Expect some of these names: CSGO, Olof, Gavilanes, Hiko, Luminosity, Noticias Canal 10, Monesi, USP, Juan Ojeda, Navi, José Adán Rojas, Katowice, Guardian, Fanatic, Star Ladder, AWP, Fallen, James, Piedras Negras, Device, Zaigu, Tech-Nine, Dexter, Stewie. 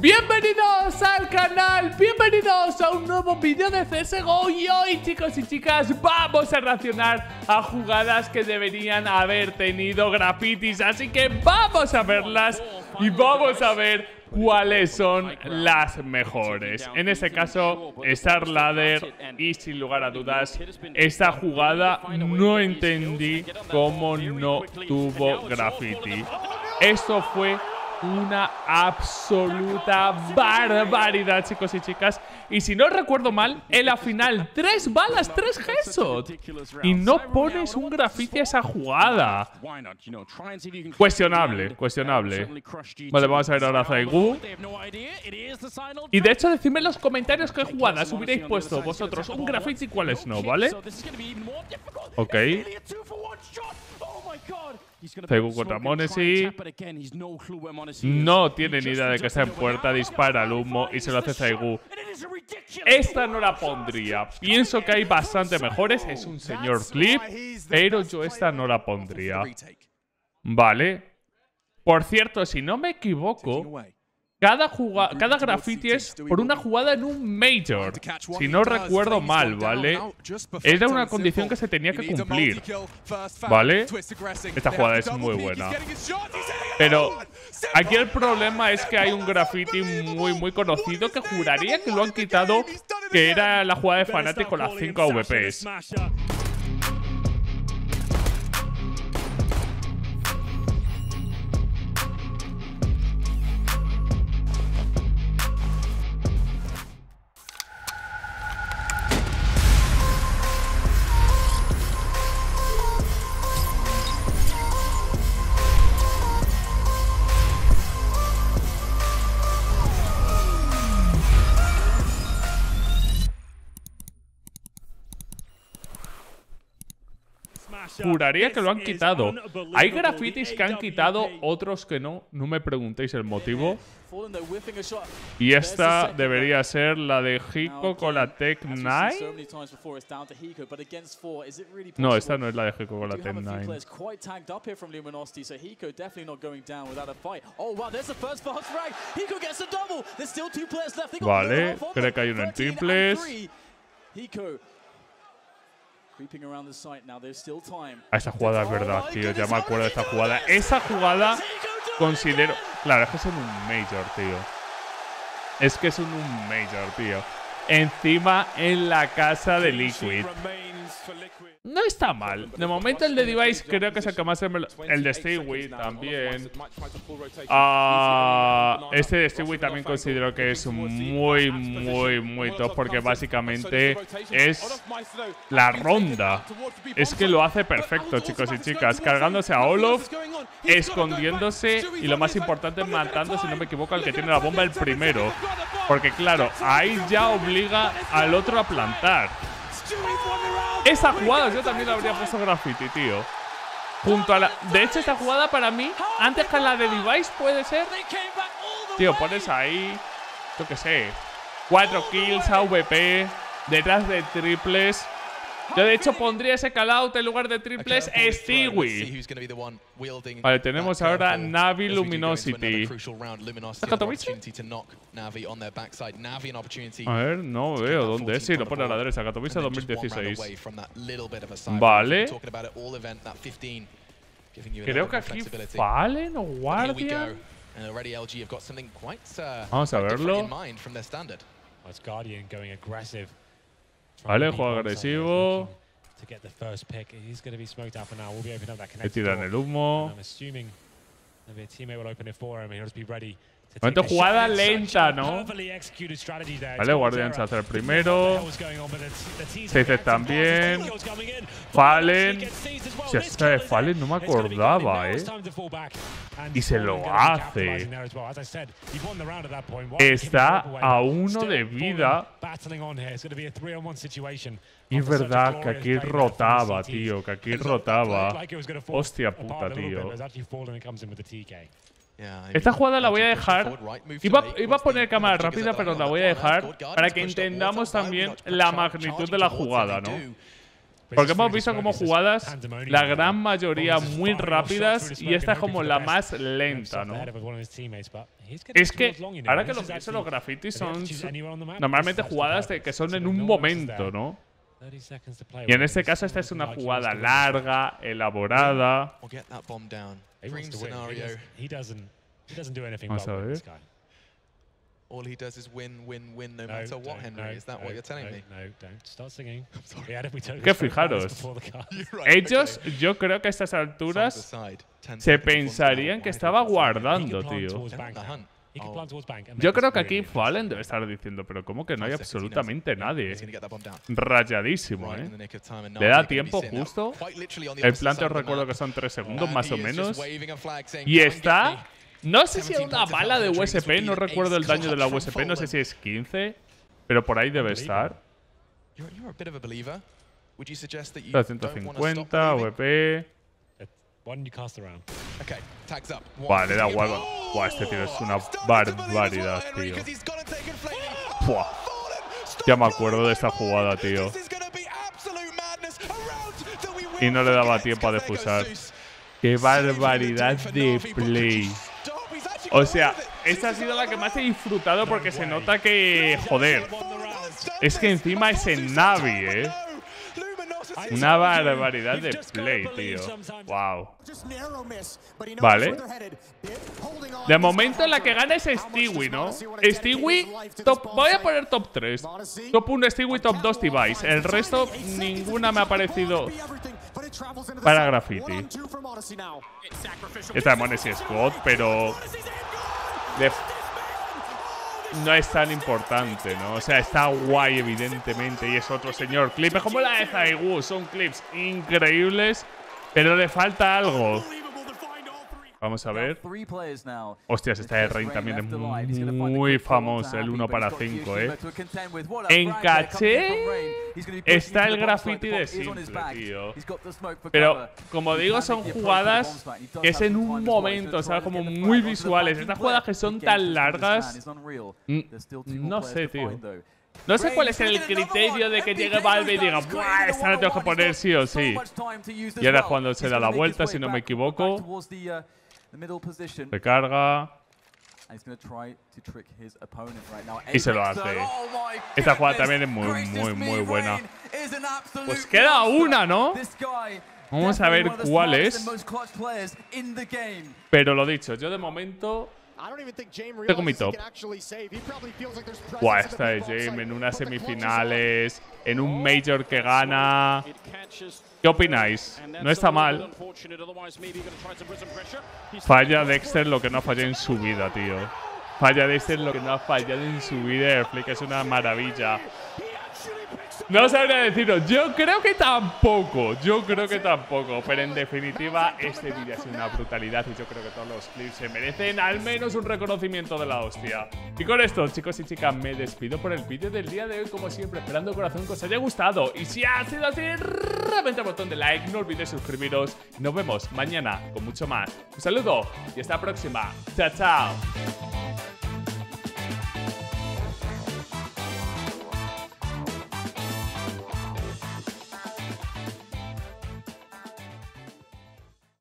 Bienvenidos al canal, bienvenidos a un nuevo vídeo de CSGO. Y hoy, chicos y chicas, vamos a reaccionar a jugadas que deberían haber tenido grafitis. Así que vamos a verlas y vamos a ver cuáles son las mejores. En este caso, Star Ladder, y sin lugar a dudas, esta jugada no entendí cómo no tuvo graffiti. Esto fue una absoluta barbaridad, chicos y chicas. Y si no recuerdo mal, en la final 3 balas, 3 headshots. Y no pones un graffiti a esa jugada. Cuestionable, cuestionable. Vale, vamos a ver ahora a Zaigu. Y de hecho, decidme en los comentarios qué jugadas hubierais puesto vosotros un graffiti y cuáles no, ¿vale? Ok. Zaigu contra Monesi. No tiene ni idea de que está en puerta. Dispara el humo y se lo hace Zaigu. Esta no la pondría. Pienso que hay bastante mejores. Es un señor clip, pero yo esta no la pondría. Vale. Por cierto, si no me equivoco, cada graffiti es por una jugada en un Major. Si no recuerdo mal, ¿vale? Era una condición que se tenía que cumplir, ¿vale? Esta jugada es muy buena. Pero aquí el problema es que hay un graffiti muy conocido que juraría que lo han quitado, que era la jugada de Fanatic con las 5 AWPs. Juraría que lo han quitado. Hay grafitis que han quitado, otros que no. No me preguntéis el motivo. Y esta debería ser la de Hiko con la Tech-Nine. No, esta no es la de Hiko con la Tech-Nine. Vale, creo que hay uno en triples. Esa jugada es verdad, tío. Ya me acuerdo de esta jugada. Esa jugada considero... Claro, es que es en un Major, tío. Es que es en un Major, tío. Encima en la casa de Liquid. No está mal. De momento el de Device creo que es el que más... El de Stewie también. Este de Stewie también considero que es muy top, porque básicamente es la ronda. Es que lo hace perfecto, chicos y chicas. Cargándose a Olof, escondiéndose y lo más importante, matando, si no me equivoco, al que tiene la bomba el primero. Porque claro, ahí ya obliga al otro a plantar. Esa jugada yo también la habría puesto graffiti, tío. Junto a la... De hecho, esta jugada para mí, antes que la de Device, puede ser... Tío, pones ahí... Yo qué sé. 4 kills, AWP, detrás de triples... Yo de hecho pondría ese callout en lugar de triples, Stewie. Vale, tenemos ahora Navi Luminosity. ¿Katowice? A ver, no veo dónde es. Sí, lo pone a la derecha. Katowice 2016. Vale. Creo que aquí Fallen o Guardian. Vamos a verlo. Vale, juego agresivo. Le tiran el humo. Momento jugada lenta, ¿no? Vale, Guardian se hace el primero. 6 también. Fallen. Si esta de Fallen no me acordaba, ¿eh? Y se lo hace. Está a 1 de vida. Y es verdad que aquí rotaba, tío. Que aquí rotaba. Hostia puta, tío. Esta jugada la voy a dejar. Iba a poner cámara rápida, pero la voy a dejar para que entendamos también la magnitud de la jugada, ¿no? Porque hemos visto como jugadas, la gran mayoría muy rápidas, y esta es como la más lenta, ¿no? Es que, ahora que lo pienso, los grafitis son normalmente jugadas que son en un momento, ¿no? Y en este caso esta es una jugada larga, elaborada. Vamos a ver. All he does is win, win, win, no matter what, Henry. Is that what you're telling me? No, don't start singing. Que fijaros, ellos, yo creo que a estas alturas se pensarían que estaba guardando, tío. Yo creo que aquí Fallen debe estar diciendo, pero ¿cómo que no hay absolutamente nadie? Rayadísimo, ¿eh? Le da tiempo justo. El planteo os recuerdo que son 3 segundos más o menos. Y está... No sé si es una bala de USP, no recuerdo el daño de la USP, no sé si es 15, pero por ahí debe estar. 350, VP. Vale, da igual. Buah, este tío es una barbaridad, tío. Buah. Ya me acuerdo de esta jugada, tío. Y no le daba tiempo a defusar. ¡Qué barbaridad de play! O sea, esta ha sido la que más he disfrutado porque se nota que... Joder. Es que encima es en Navi, ¿eh? Una barbaridad de play, tío. Wow. Vale. De momento la que gana es Stewie, ¿no? Stewie, top... Voy a poner top 3. Top 1 Stewie, top 2 Device. El resto, ninguna me ha parecido... Para graffiti. Esta de Monesi es God, pero... No es tan importante, ¿no? O sea, está guay, evidentemente, y es otro señor clip. Es como la de Zaigu, son clips increíbles, pero le falta algo. Vamos a ver. Hostias, esta de Rain también es muy famosa, el 1 para 5, ¿eh? En caché está el graffiti de simple, tío. Pero, como digo, son jugadas que es en un momento, o sea, como muy visuales. Estas jugadas que son tan largas... No sé, tío. No sé cuál es el criterio de que llegue Valve y diga ¡buah! Esta la tengo que poner sí o sí. Y ahora es cuando se da la vuelta, si no me equivoco. Recarga. Y se lo hace. Esta jugada también es muy buena. Pues queda una, ¿no? Vamos a ver cuál es. Pero lo dicho, yo de momento... Tengo mi top. Buah, esta de James en unas semifinales, en un Major que gana. ¿Qué opináis? No está mal. Falla Dexter lo que no ha fallado en su vida, tío. Falla Dexter lo que no ha fallado en su vida. Flick es una maravilla. No sabría deciros. Yo creo que tampoco. Yo creo que tampoco. Pero en definitiva, este vídeo ha sido una brutalidad y yo creo que todos los clips se merecen al menos un reconocimiento de la hostia. Y con esto, chicos y chicas, me despido por el vídeo del día de hoy. Como siempre, esperando corazón que os haya gustado. Y si ha sido así, reventa el botón de like. No olvidéis suscribiros. Nos vemos mañana con mucho más. Un saludo y hasta la próxima. Chao, chao.